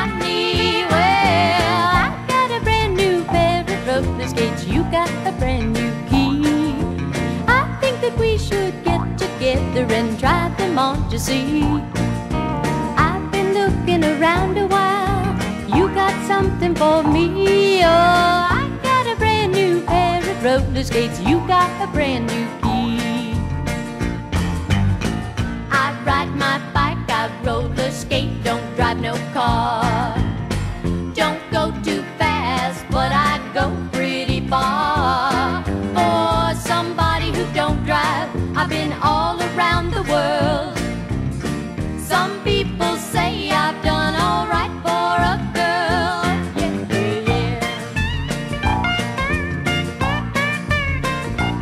money. Well, I got a brand new pair of roller skates. You got a brand new key. I think that we should get together and try them on to see. I've been looking around a while. You got something for me. Oh, I got a brand new pair of roller skates. You got a brand new key. I ride my bike, I roller skate, don't drive no car. Don't go too fast, but I go pretty far. For somebody who don't drive, I've been all around the world. Some people say I've done all right for a girl. Yeah,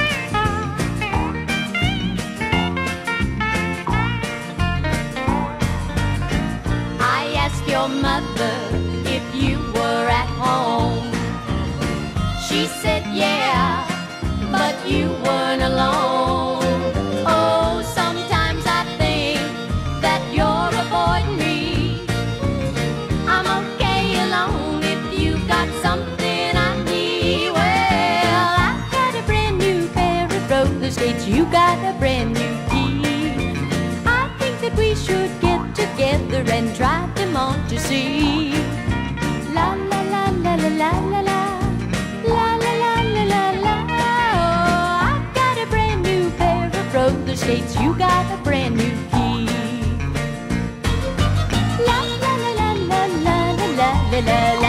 yeah. I asked your mother if you were at home. She said, yeah, but you weren't alone. You got a brand new key. I think that we should get together and try them on to see. La la la la la la la la la la la la la. Oh, I've got a brand new pair of roller skates. You got a brand new key. La la la la la la la la la.